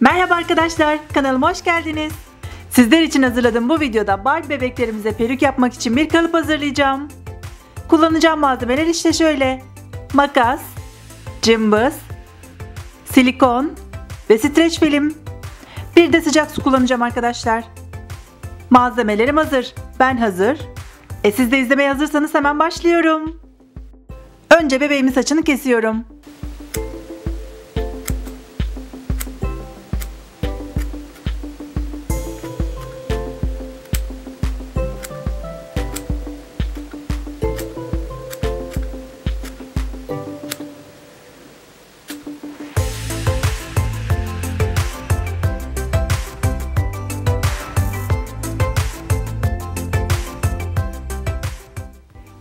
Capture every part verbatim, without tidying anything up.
Merhaba arkadaşlar, kanalıma hoş geldiniz. Sizler için hazırladığım bu videoda Barbie bebeklerimize peruk yapmak için bir kalıp hazırlayacağım. Kullanacağım malzemeler işte şöyle: makas, cımbız, silikon ve streç film. Bir de sıcak su kullanacağım arkadaşlar. Malzemelerim hazır, ben hazır. E siz de izlemeye hazırsanız hemen başlıyorum. Önce bebeğimin saçını kesiyorum.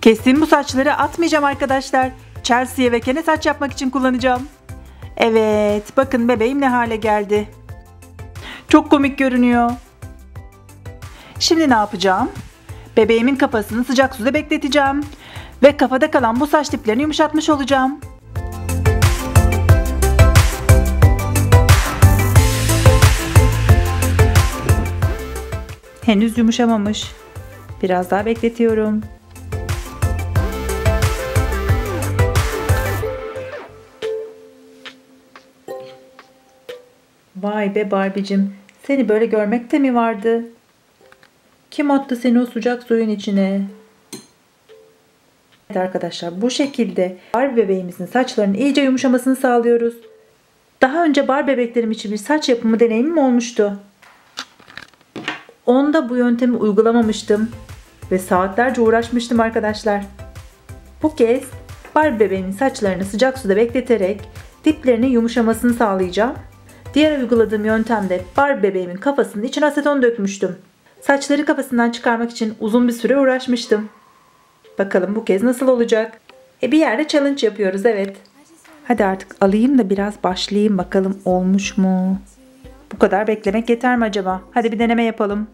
Kestiğim bu saçları atmayacağım arkadaşlar. Chelsea'ye ve Kene saç yapmak için kullanacağım. Evet, bakın bebeğim ne hale geldi. Çok komik görünüyor. Şimdi ne yapacağım? Bebeğimin kafasını sıcak suda bekleteceğim. Ve kafada kalan bu saç diplerini yumuşatmış olacağım. Henüz yumuşamamış. Biraz daha bekletiyorum. Vay be Barbie'cim, seni böyle görmek de mi vardı? Kim attı seni o sıcak suyun içine? Evet arkadaşlar, bu şekilde Barbie bebeğimizin saçlarının iyice yumuşamasını sağlıyoruz. Daha önce Barbie bebeklerim için bir saç yapımı deneyimim olmuştu. Onda bu yöntemi uygulamamıştım ve saatlerce uğraşmıştım arkadaşlar. Bu kez Barbie bebeğimin saçlarını sıcak suda bekleterek diplerinin yumuşamasını sağlayacağım. Diğer uyguladığım yöntemde Barbie bebeğimin kafasının içine aseton dökmüştüm. Saçları kafasından çıkarmak için uzun bir süre uğraşmıştım. Bakalım bu kez nasıl olacak? E bir yerde challenge yapıyoruz, evet. Hadi artık alayım da biraz başlayayım, bakalım olmuş mu? Bu kadar beklemek yeter mi acaba? Hadi bir deneme yapalım.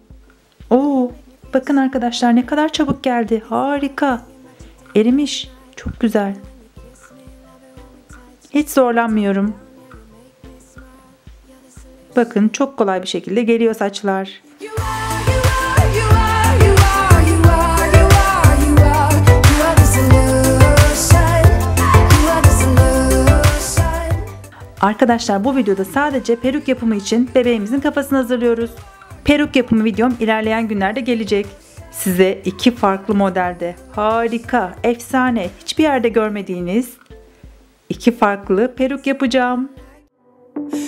Oo, bakın arkadaşlar ne kadar çabuk geldi. Harika. Erimiş. Çok güzel. Hiç zorlanmıyorum. Bakın çok kolay bir şekilde geliyor saçlar. Arkadaşlar bu videoda sadece peruk yapımı için bebeğimizin kafasını hazırlıyoruz. Peruk yapımı videom ilerleyen günlerde gelecek. Size iki farklı modelde harika, efsane, hiçbir yerde görmediğiniz iki farklı peruk yapacağım.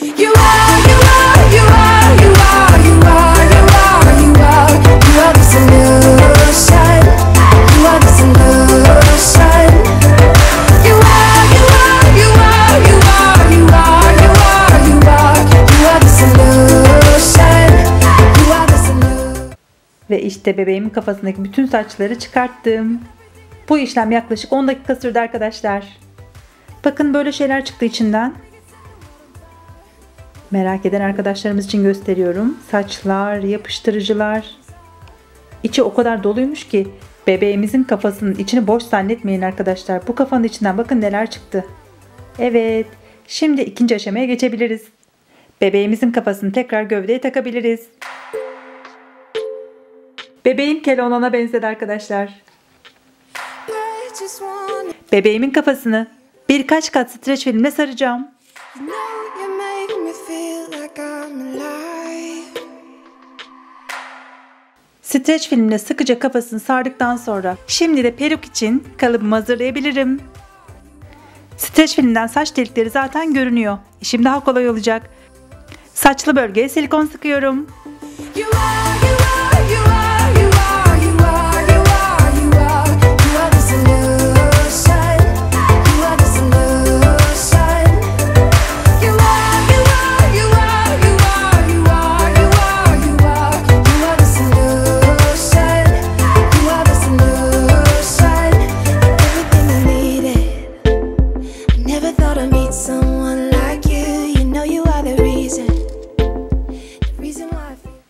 You are, you are, you are, you are, you are, you are, you are, you are the solution. You are the solution. You are, you are, you are, you are, you are, you are, you are, you are the solution. You are the solution. Ve işte bebeğimin kafasındaki bütün saçları çıkarttım. Bu işlem yaklaşık on dakika sürdü arkadaşlar. Bakın böyle şeyler çıktı içinden. Merak eden arkadaşlarımız için gösteriyorum. Saçlar, yapıştırıcılar. İçi o kadar doluymuş ki bebeğimizin kafasının içini boş zannetmeyin arkadaşlar. Bu kafanın içinden bakın neler çıktı. Evet, şimdi ikinci aşamaya geçebiliriz. Bebeğimizin kafasını tekrar gövdeye takabiliriz. Bebeğim Keloğlan'a benzedi arkadaşlar. Bebeğimin kafasını birkaç kat streç filmle saracağım. Streç filmle sıkıca kafasını sardıktan sonra şimdi de peruk için kalıbımı hazırlayabilirim. Streç filmden saç delikleri zaten görünüyor. İşim daha kolay olacak. Saçlı bölgeye silikon sıkıyorum.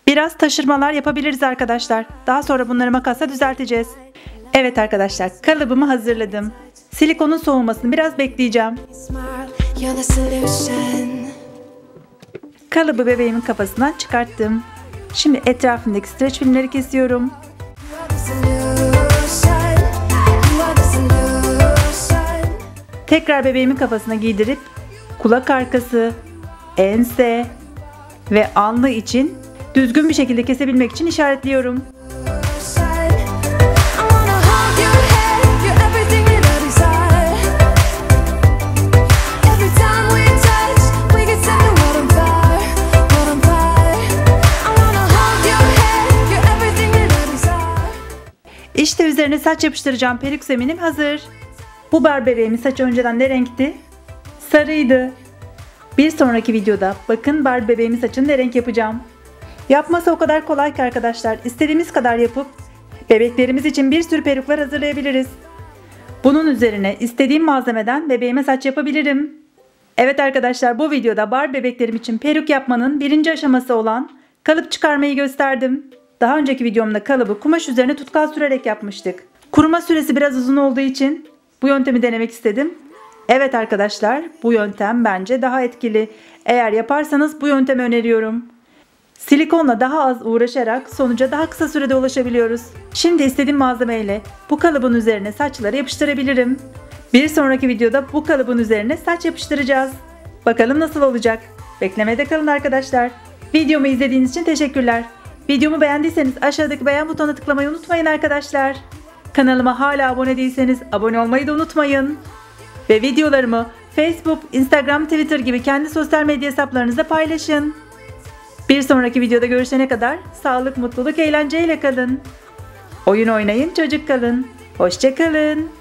Biraz taşırmalar yapabiliriz arkadaşlar. Daha sonra bunları makasla düzelteceğiz. Evet arkadaşlar, kalıbımı hazırladım. Silikonun soğumasını biraz bekleyeceğim. Kalıbı bebeğimin kafasından çıkarttım. Şimdi etrafındaki streç filmleri kesiyorum. Tekrar bebeğimin kafasına giydirip kulak arkası, ense ve alnı için düzgün bir şekilde kesebilmek için işaretliyorum. İşte üzerine saç yapıştıracağım peruk zeminim hazır. Bu Barbie bebeğimin saçı önceden ne renkti? Sarıydı. Bir sonraki videoda bakın Barbie bebeğimin saçını ne renk yapacağım. Yapması o kadar kolay ki arkadaşlar, istediğimiz kadar yapıp bebeklerimiz için bir sürü peruklar hazırlayabiliriz. Bunun üzerine istediğim malzemeden bebeğime saç yapabilirim. Evet arkadaşlar, bu videoda Barbie bebeklerim için peruk yapmanın birinci aşaması olan kalıp çıkarmayı gösterdim. Daha önceki videomda kalıbı kumaş üzerine tutkal sürerek yapmıştık. Kuruma süresi biraz uzun olduğu için bu yöntemi denemek istedim. Evet arkadaşlar, bu yöntem bence daha etkili. Eğer yaparsanız bu yöntemi öneriyorum. Silikonla daha az uğraşarak sonuca daha kısa sürede ulaşabiliyoruz. Şimdi istediğim malzemeyle bu kalıbın üzerine saçları yapıştırabilirim. Bir sonraki videoda bu kalıbın üzerine saç yapıştıracağız. Bakalım nasıl olacak? Beklemede kalın arkadaşlar. Videomu izlediğiniz için teşekkürler. Videomu beğendiyseniz aşağıdaki beğen butonuna tıklamayı unutmayın arkadaşlar. Kanalıma hala abone değilseniz abone olmayı da unutmayın. Ve videolarımı Facebook, Instagram, Twitter gibi kendi sosyal medya hesaplarınızda paylaşın. Bir sonraki videoda görüşene kadar sağlık, mutluluk, eğlenceyle kalın. Oyun oynayın, çocuk kalın. Hoşça kalın.